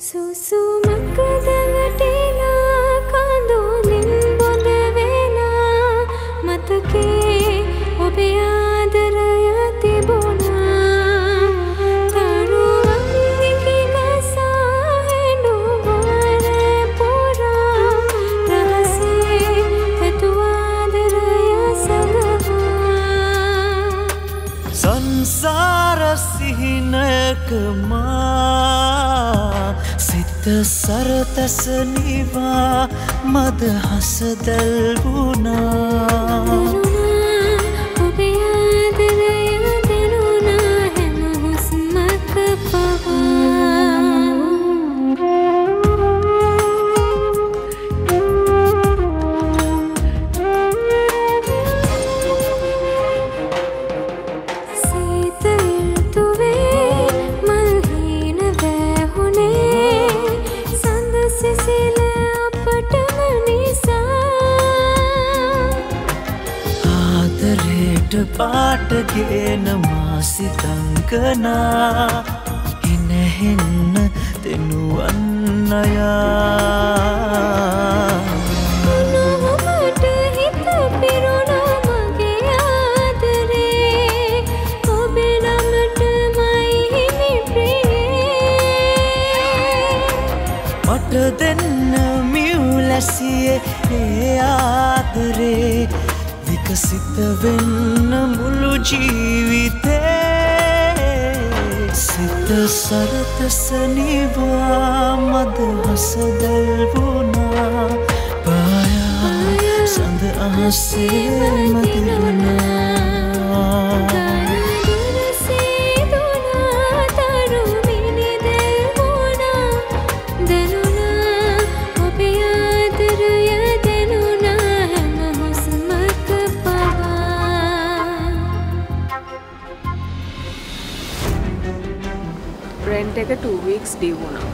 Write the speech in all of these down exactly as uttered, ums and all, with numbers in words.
सरतस निवा मद हस दलगुना पाट गेन मासी तंकना हिनहिन तेनु अन्नया मट दिन म्यूलसिए आदरे विकसित विन्न मुलु जीविते सित सरतस निवा मद हस दलबुना पाया संद आसे मदना එක two weeks දී වුණා.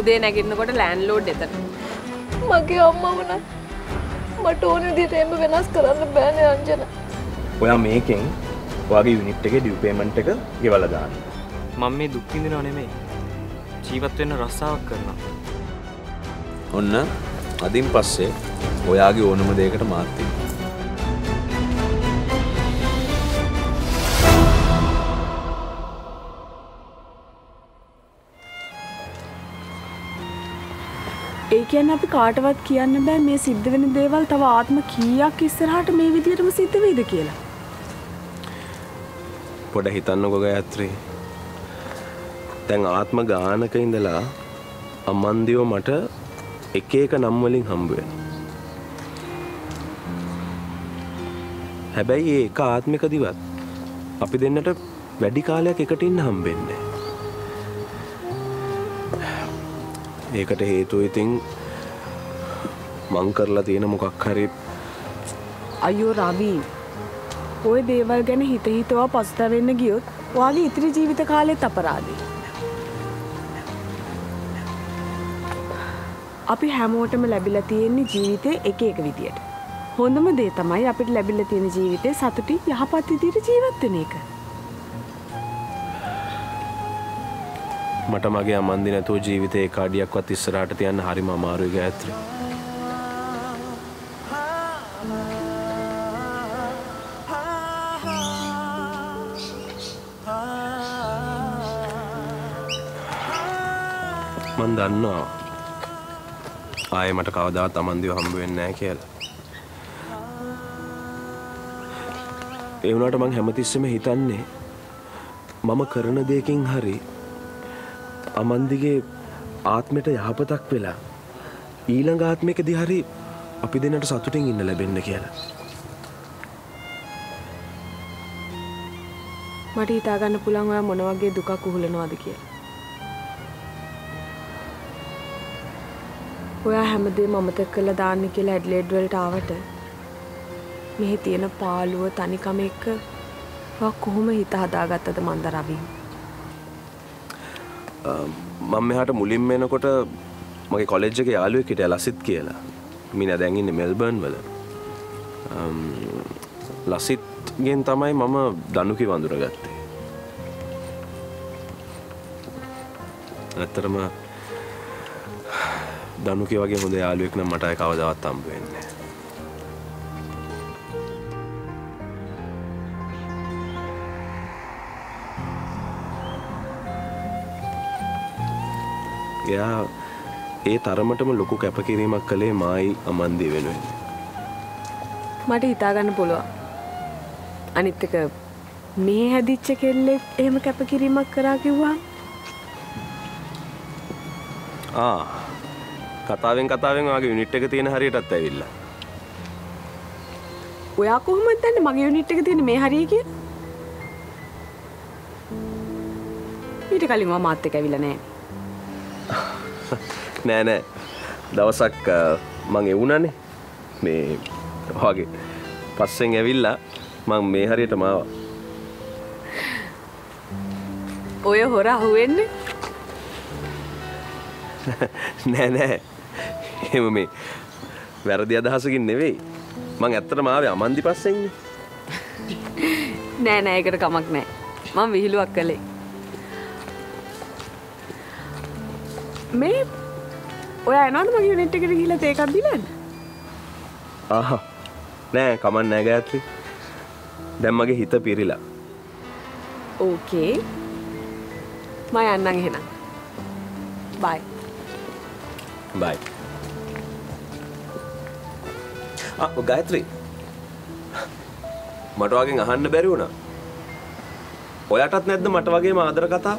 උදේ නැගිටිනකොට ලෑන්ඩ්ලෝඩ් එතන. මගේ අම්මව නම් මට ඕන විදිහට එම්බ වෙනස් කරන්න බෑනේ අංජන. ඔයා මේකෙන් ඔයාගේ යුනිට් එකේ ඩියු පේමන්ට් එක ගෙවලා දාන්න. මම මේ දුක් විඳිනව නෙමෙයි. ජීවත් වෙන්න රස්සාවක් කරනවා. ඔන්න අදින් පස්සේ ඔයාගේ ඕනම දෙයකට මාත් වෙන්න. ඒකෙන් අපි කාටවත් කියන්න බෑ මේ සිද්ධ වෙන දේවල් තව ආත්ම කීයක් ඉස්සරහට මේ විදියටම සිද්ධ වෙයිද කියලා. පොඩ හිතන්නකෝ ගායත්‍රි. දැන් ආත්ම ගානක ඉඳලා අමන්දියෝ මට එක එක නම් වලින් හම්බ වෙනවා. හැබැයි ඒක ආත්මික දිවත් අපි දෙන්නට වැඩි කාලයක් එකට ඉන්න හම්බෙන්නේ. ඒකට හේතුව ඉතින් මං කරලා තියෙන මොකක් හරි අයියෝ රවි ඔය දේවල් ගැන හිත හිතව පසුතැවෙන්න ගියොත් ඔයාගේ ඉතිරි ජීවිත කාලෙත් අපරාධයි. අපි හැමෝටම ලැබිලා තියෙන ජීවිතේ එක එක විදියට. හොඳම දේ තමයි අපිට ලැබිලා තියෙන ජීවිතේ සතුටින් යහපත් විදියට ජීවත් වෙන එක. මට මගේ අමන්දි නැතුව ජීවිතේ එක අඩියක්වත් ඉස්සරහට තියන්න හරිම අමාරුයි ගායත්‍රි. මන් දන්නවා ආයේ මට කවදාවත් අමන්දිව හම්බ වෙන්නේ නැහැ කියලා. ඒ වුණාට මං හැමතිස්සෙම හිතන්නේ මම කරන දෙයකින් හරි අමන්දිගේ ආත්මයට යහපතක් වෙලා ඊළඟ ආත්මයකදී හරි අපි දෙන්නට සතුටින් ඉන්න ලැබෙන්න කියලා. මට හිතා ගන්න පුළුවන් ඔයා මොන වගේ දුකක් උහුලනවද කියලා. ඔයා හැමදේම අමතක කරලා දාන්න කියලා ඇඩ්ලේඩ් වලට ආවට මෙහි තියෙන පාළුව තනිකම එක්ක ඔයා කොහොම හිත හදාගත්තද මන්ද රවි? මම මෙහාට මුලින්ම එනකොට මගේ කොලෙජ් එකේ යාළුවෙක් හිටියා ලසිත් කියලා. මිනා දැන් ඉන්නේ මෙල්බර්න් වල. ලසිත් ගෙන් තමයි මම දනුකි වඳුරගත්තේ. අතරම දනුකේ වගේ හොඳ යාළුවෙක් නම් මට ආයි කවදාවත් හම්බ වෙන්නේ නැහැ. එයා ඒ තරමටම ලොකු කැපකිරීමක් කළේ මායි අමන්දී වෙනුවෙන්. මට හිතා ගන්න පුළුවන්. අනිත් එක මේ හැදිච්ච කෙල්ලෙක් එහෙම කැපකිරීමක් කරා කිව්වහම ආ කතාවෙන් කතාවෙන් ඔයාගේ යුනිට් එක තියෙන හරියටත් ඇවිල්ලා. ඔයා කොහොමද දන්නේ මගේ යුනිට් එක තියෙන මේ හරිය කියලා? ඊට කලින් මම මාත් එක්ක ඇවිල්ලා නැහැ. නෑ නෑ දවසක් මං එවුණානේ මේ ඔයාගේ පස්සෙන් ඇවිල්ලා මං මේ හරියටම ආවා. ඔය හොර අහුවෙන්නේ? නෑ නෑ එහෙම මේ වැරදි අදහසකින් නෙවෙයි. මං ඇත්තටම ආවේ අමන්දි පස්සෙන්නේ. නෑ නෑ ඒකට කමක් නෑ. මං විහිළුවක් කළේ. මේ ඔයා එනවද මගේ යුනිට් එකට ගිහලා තේ එකක් දීලා? ආහ නෑ කමක් නෑ ගායත්‍රි. දැන් මගේ හිත පිරිලා. ඕකේ මම යන්නම් එහෙනම්. බයි. බයි. ආ ගායත්‍රි මට වගේ අහන්න බැරි වුණා. ඔයාටත් නැද්ද මට වගේම ආදර කතා?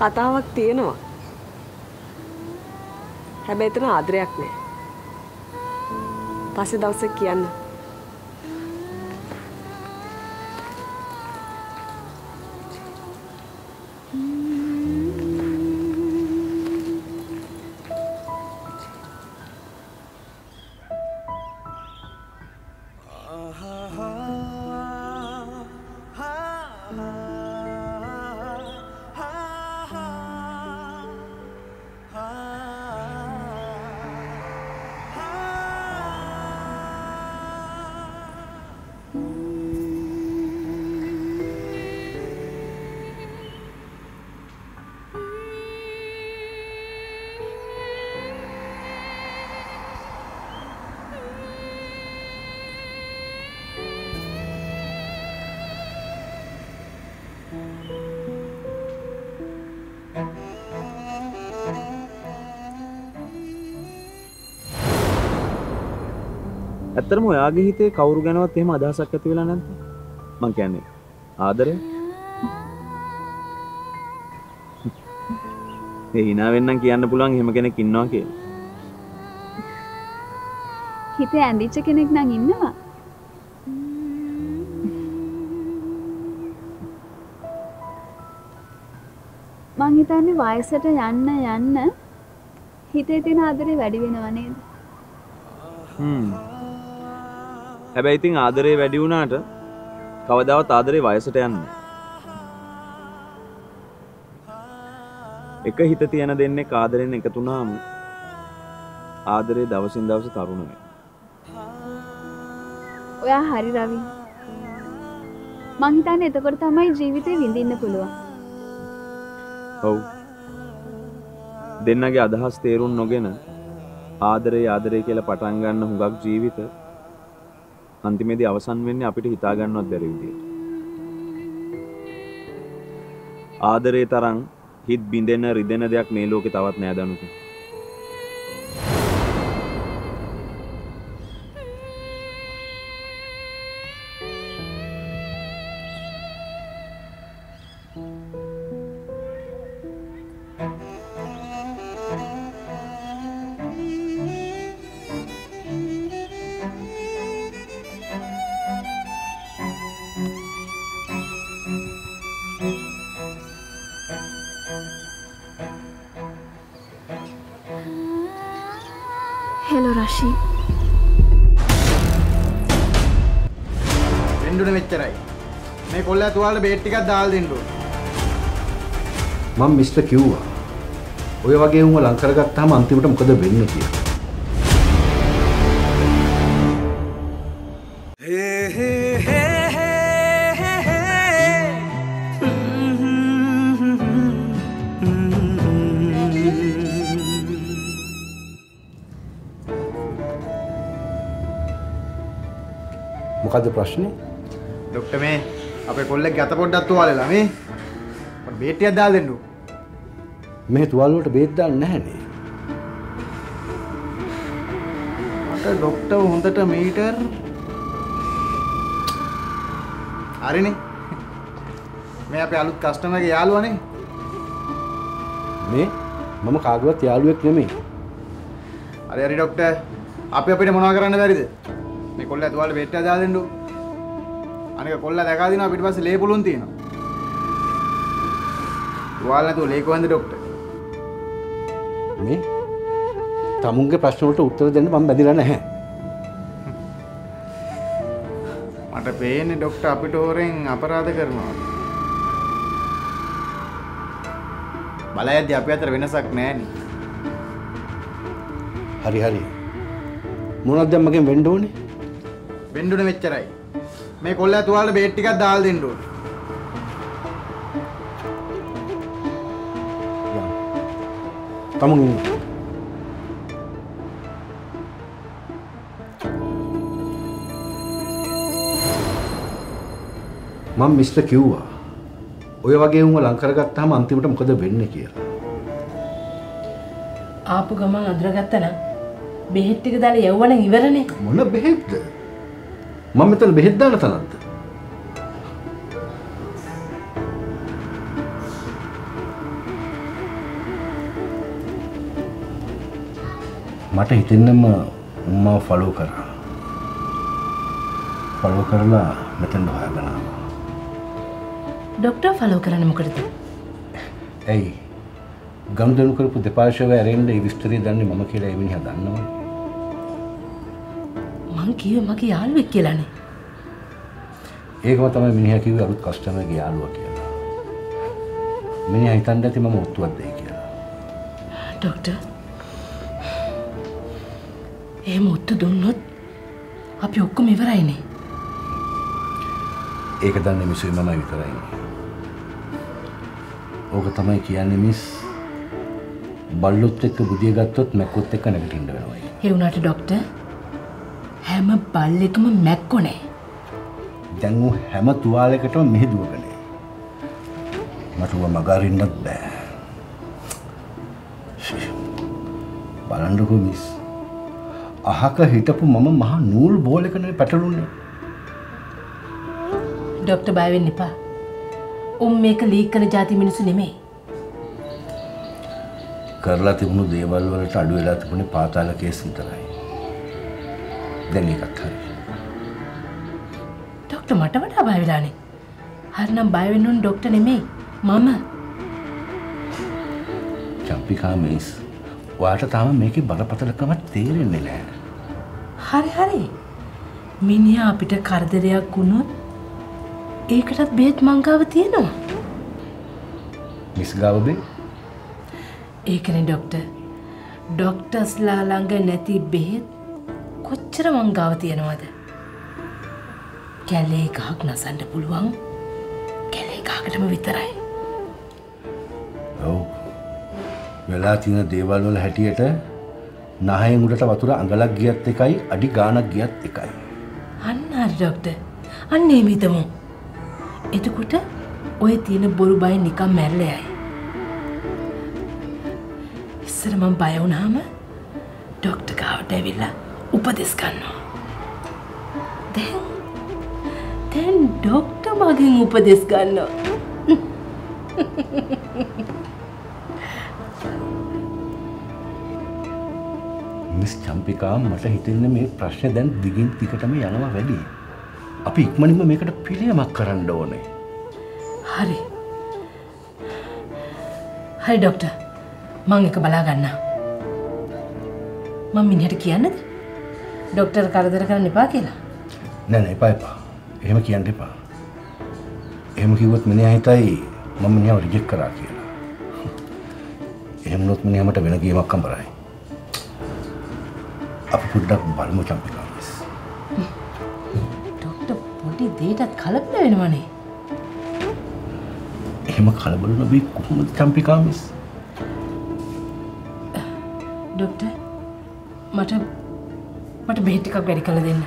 කතාවක් තියෙනවා. හැබැයි එතන ආදරයක් නෑ. පස්සේ දවසක් කියන්න. ඇත්තටම ඔයාගේ හිතේ කවුරු ගැනවත් එහෙම අදහසක් ඇති වෙලා නැද්ද? මං කියන්නේ ආදරය. ඒ hina වෙන්නම් කියන්න පුළුවන් එහෙම කෙනෙක් ඉන්නවා කියලා. හිතේ ඇඳිච්ච කෙනෙක් නම් ඉන්නවා. මං හිතන්නේ වයසට යන්න යන්න හිතේ තියෙන ආදරේ වැඩි වෙනවා නේද? හ්ම්. හැබැයි ඉතින් ආදරේ වැඩි වුණාට කවදාවත් ආදරේ වයසට යන්නේ නැහැ. එක හිත තියන දෙන්නේ ආදරෙන් එකතු වුණාම ආදරේ දවසින් දවස තරුණ වෙනවා. ඔයා හරි රවි. මං හිතන්නේ එතකොට තමයි ජීවිතේ විඳින්න පුළුවන්. ඔව්. දෙන්නගේ අදහස් තේරුම් නොගෙන ආදරේ ආදරේ කියලා පටන් ගන්න හුඟක් ජීවිත අන්තිමේදී අවසන් වෙන්නේ අපිට හිතා ගන්නවත් බැරි විදියට. ආදරේ තරම් හිත බිඳෙන රිදෙන දෙයක් මේ ලෝකේ තවත් නෑ Danuka. Hello Rashi. Rendune mecherai. Me kolla tuwalata bait tikak daala dennu. Man mister kiwwa. Oy wage unwa lan karagattahama antimata mokada wenne kiya. මොකද්ද ප්‍රශ්නේ? ડોક્ટર මේ අපේ කොල්ලෙක් ගත පොඩ්ඩක් තුවාලෙලා මේ. මට බේට්ටියක් දාලා දෙන්නු. මේ තුවාල වලට බේත් දාන්න නැහැ නේ. මට ડોක්ටර් හොඳට මීටර් හරිනේ. මේ අපේ අලුත් කස්ටමර්ගේ යාළුවානේ. මේ මම කාගවත් යාළුවෙක් නෙමෙයි. හරි හරි ડોක්ටර් අපි අපිට මොනවා කරන්න බැරිද? මේ කොල්ලයා තුවාලෙ බෙට්ටිය දාලා දෙන්නු. අනික කොල්ලා දැකලා දිනවා පිට පස්සේ ලේ පුළුන් තියෙනවා. තුවාල නැතුව ලේ කොහෙන්ද ડોක්ටර්? මේ තමුන්ගේ ප්‍රශ්න වලට උත්තර දෙන්න මම බැඳිලා නැහැ. මට පේන්නේ ડોක්ටර් අපිට හොරෙන් අපරාධ කරනවා. බලයද්දී අපි අතර වෙනසක් නැහැ නේ. හරි හරි. මොනවද දැන් මගෙන් වෙන්න ඕනේ? වෙන්න ඕනේ මෙච්චරයි. මේ කොල්ලයා තුවාලේ බේට් ටිකක් දාලා දෙන්න ඕනේ. තමන් මම මිස්ටර් කිව්වා. ඔය වගේ උන්ව ලං කරගත්තාම අන්තිමට මොකද වෙන්නේ කියලා. ආපු ගමන් අඳුරගත්තා නම් බෙහෙත් ටික දාලා යවවනම් ඉවරනේ. මොන බෙහෙත්ද? මම මෙතන බෙහෙත් දාන තැනක්ද? මට හිතෙන්නම මම ෆලෝ කරා. ෆලෝ කරලා මෙතන හොයාගෙන ආවා. ડોક્ટર ફોલો કરને મોકળતો એય ગમદન કરપુ દેપાર્શ્વે અરેન્ડ ઈ વિસ્તરી દන්නේ મમ කියලා એવિની હદન્නවා મન કીવે મගේ યાළුવેક කියලාને ඒකම තමයි මිනිහා කිව්වේ අලුත් කස්ටමර්ගේ යාළුවා කියලා මිනිහා හිතන්නේ ති මම ඔත්තුවක් දෙයි කියලා ડોક્ટર එහෙම ඔත්තු දුන්නොත් අපි ඔක්කොම ඉවරයිනේ ඒක දන්නේ මිසෙ මමයි විතරයි ඕක තමයි කියන්නේ මිස් බල්ලොත් එක්ක බුදිය ගත්තොත් මැක්කොත් එක්ක නැගිටින්න වෙනවා. ඒ වුණාට ડોක්ටර් හැම බල්ලෙකම මැක්කො නැහැ. දැන් උ හැම තුවාලයකටම මෙහෙදුවකනේ. මට උව මගාරින්නත් බෑ. බලන්නකෝ මිස්. අහක හිටපු මම මහ නූල් බෝලයකනේ පැටළුන්නේ. ડોක්ටර් බය වෙන්න එපා. උම් මේක ලීක් කරන જાති මිනිසු නෙමෙයි. කරලා තිබුණු දේවල් වලට අඩු වෙලා තිබුණේ පාතාල කේස් විතරයි. දැන් ඒකත් හරි. ડોක්ටර් මට වඩා බය වෙලානේ. හරිනම් බය වෙන්න ඕන ડોක්ටර් නෙමෙයි මම. චම්පිකා මිස්. ඔයාට තාම මේකේ බලපතලකම තේරෙන්නේ නැහැ. හරි හරි. මිනිහා අපිට කරදරයක් වුණොත් ඒකටත් බෙහෙත් මංගාව තියෙනවා. මිස් ගාවබේ. ඒකනේ ડોක්ටර්. ડોක්ටර්ස්ලා ළඟ නැති බෙහෙත් කොච්චර මංගාව තියෙනවද? කැලේ ගහක් නසන්න පුළුවන්. කැලේ ගහකටම විතරයි. ඔව්. වෙලා තියෙන දේවල් වල හැටියට නහයෙන් උඩට වතුර අඟලක් ගියත් එකයි අඩි ගාණක් ගියත් එකයි. අන්න හරි ડોක්ටර්. අන්න එහෙම හිතමු. එතකොට ඔය තියෙන බොරු බය නිකන් මැරලා යයි. ඉස්සර මම බය වුණාම ડોක්ටර් ගාවට ඇවිල්ලා උපදෙස් ගන්නවා. දැන් දැන් ડોක්ටර් මගෙන් උපදෙස් ගන්නවා. මිස් චම්පිකා මට හිතෙන්නේ මේ ප්‍රශ්නේ දැන් දිගින් දිගටම යනවා වැඩි. අපි ඉක්මනින්ම මේකට පිළියමක් කරන්න ඕනේ. හරි. හරි ડોක්ටර්. මම එක බලා ගන්නම්. මම මිනිහට කියන්නද? ડોක්ටර් කරදර කරන්න එපා කියලා. නෑ නෑ එපා එපා. එහෙම කියන්න එපා. එහෙම කිව්වොත් මිනිහා හිතයි මම මිනිහාව රිජෙක්ට් කරා කියලා. එහෙම නොත් මිනිහා මට වෙන ගේමක් අඹරයි. අපි පොඩ්ඩක් බලමු චම්පිකා. දේටත් කලබල වෙනවනේ. එහෙම කලබල නොවී කොහොමද චම්පිකා මිස්? ડોක්ටර් මට මට බෙහෙත් ටිකක් වැඩි කරලා දෙන්න.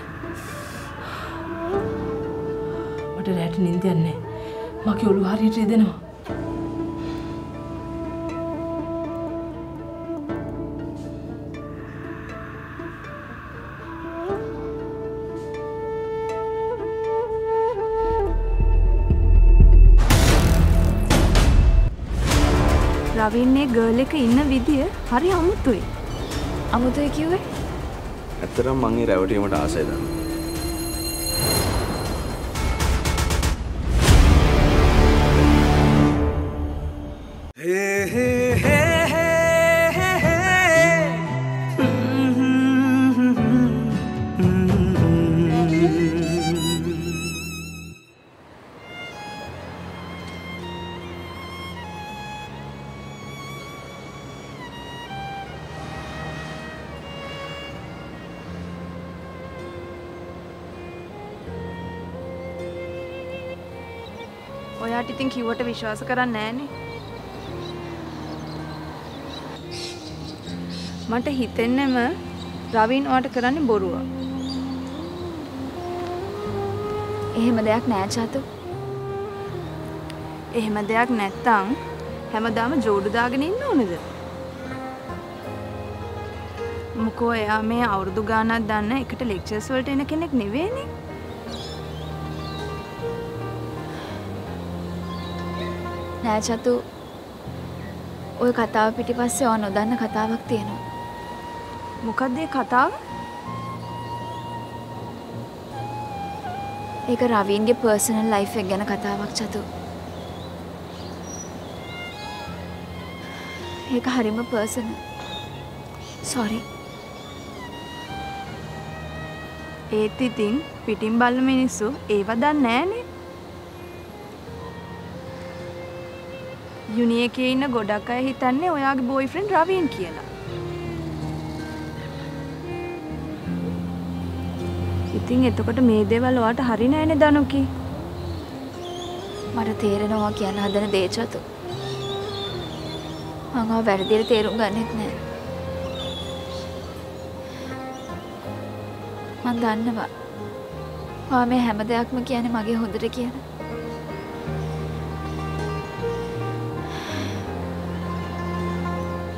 මට රැට නිින්ද යන්නේ නැහැ. මගේ ඔළුව හරියට රිදෙනවා. රවින්නේ ගර්ල් එක ඉන්න විදිය හරි අමුතුයි. අමුතුයි කිව්වේ? ඇත්තටම මං ඒ රැවටීමට ආසයි දන්නේ. ඔයාට ඉතින් කිව්වට විශ්වාස කරන්නේ නැහනේ. මට හිතෙන්නේම රවින් ඔයාට කරන්නේ බොරුව. එහෙම දෙයක් නෑ චතු. එහෙම දෙයක් නැත්තම් හැමදාම ජෝඩු දාගෙන ඉන්න ඕනද? මොකෝ එයා මේ අවුරුදු ගානක් දන්න එකට ලෙක්චර්ස් වලට එන කෙනෙක් නෙවෙයිනේ. නෑ චතු, ඔය කතාව පිටිපස්සේ ඔය නොදන්න කතාවක් තියෙනවා. මොකක්ද ඒ කතාව? ඒක රවින්ගේ පර්සනල් ලයිෆ් එක ගැන කතාවක් චතු. ඒක හරිම පර්සනල්. සෝරි. ඒත් ඉතින් පිටින් බලන මිනිස්සු ඒව දන්නේ නෑනේ. යුනි එකේ ඉන්න ගොඩක් අය හිතන්නේ ඔයාගේ බොයිෆ්‍රෙන්ඩ් රවීන් කියලා. ඉතින් එතකොට මේ දේවල් ඔයාට හරි නෑනේ දනුකි. මට තේරෙනවා කියන හදන දේ චතු. මම ඔය වැරදියට තේරුම් ගන්නෙත් නෑ. මම දන්නවා. ඔයා මේ හැම දෙයක්ම කියන්නේ මගේ හොඳට කියලා.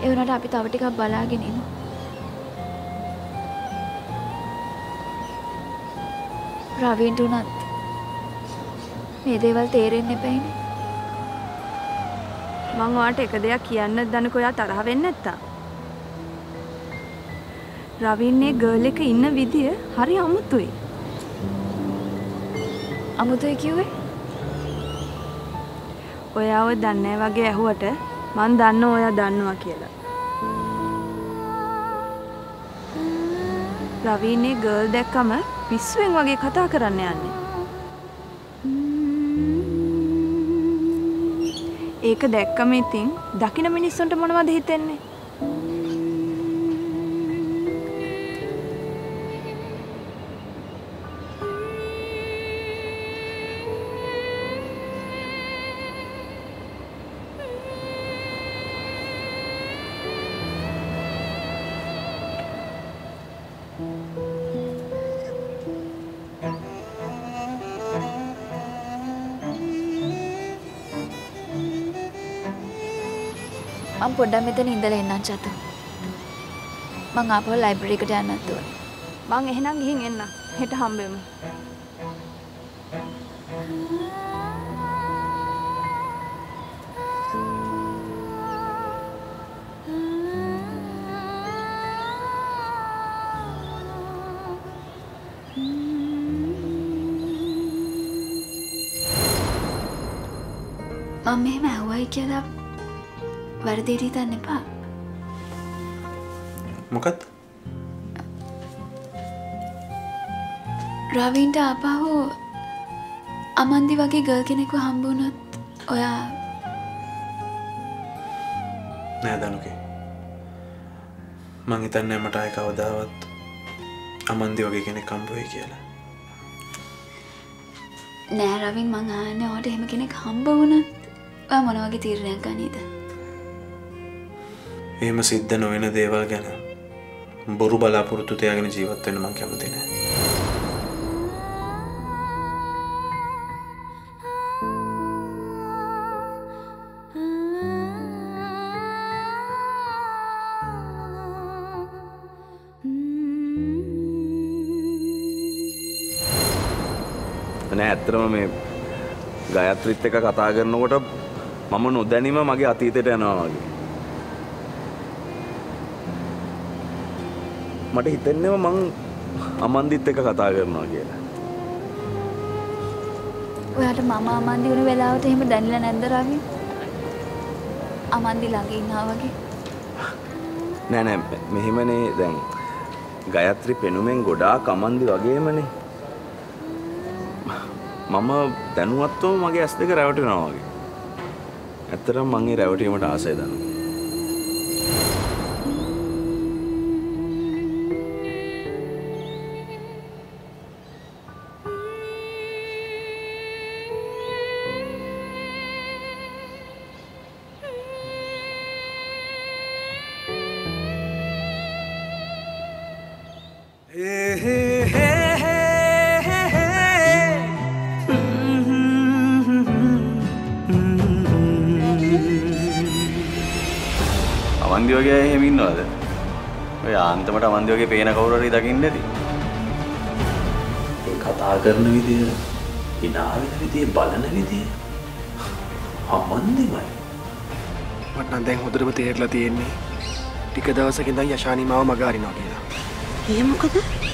ඒ වුණාට අපි තව ටිකක් බලාගෙන ඉමු. රවීන්ටුණත් මේ දේවල් තේරෙන්නේ නැපෑනේ. මම ඔයාට එක දෙයක් කියන්න දනක ඔයා තරහ වෙන්නේ නැත්තා. රවීන්නේ ගර්ල් එක ඉන්න විදිය හරි අමුතුයි. අමුතුයි කිව්වේ? ඔයාව දන්නේ වගේ ඇහුවට මන් දන්න ඔයා දන්නවා කියලා. රවීනේ ගර්ල් දැක්කම පිස්සුවෙන් වගේ කතා කරන්න යන්නේ. ඒක දැක්කම ඉතින් දකින මිනිස්සුන්ට මොනවද හිතෙන්නේ? මම පොඩ්ඩක් මෙතන ඉඳලා එන්නම් චතු. මං ආපහු ලයිබ්‍රරි එකට යන්නත් ඕනේ. මං එහෙනම් ගිහින් එන්නම්. හෙට හම්බෙමු. මම මෙහෙම ඇහුවයි කියලා වැරදි හිතන්න එපා. මොකක්ද? රවීන්ට ආපහු අමන්දි වගේ ගර්ල් කෙනෙක්ව හම්බ වුණොත් ඔයා නෑ දනුකේ. මං හිතන්නේ මට ආයි කවදාවත් අමන්දි වගේ කෙනෙක් හම්බ වෙයි කියලා. නෑ රවීන්, මං ආන්නේ ඔයාට එහෙම කෙනෙක් හම්බ වුණොත් ඔයා මොන වගේ තීරණයක් ගනීද? එහෙම සිද්ධ නොවන දේවල් ගැන බොරු බලාපොරොත්තු තියාගෙන ජීවත් වෙන්න මම කැමති නෑ. मैंने ऐतराम में गायत्री ते का कतागरनो वोटा मामन उद्यानी में मागे आती थे टेना मागे मटे हितने में मांग अमांदी ते का कतागरनो आगे वो यार मामा अमांदी उन्हें वेला होते हैं मर दानिला नंदर आगे अमांदी लागे इन्हा वागे नहीं नहीं मैं ही मैंने दें गायत्री पेनु में गोड़ा कामांदी वागे मैंने मामा दानुवात तो मागे अस्ते का रावटी ना होगी, अतरम मांगे रावटी में डांस है दानु। अंतमटा मंदिरों के पेन काउंटर इधर किन्ने दी। कतागरन भी दिए, इनावी भी दिए, बालन भी दिए। हम मंदी माय। पटना देंग होते बतेर लती है नहीं। टिकट दावा से किन्दा यशानी माव मगारी ना किया। ये मुकदमा?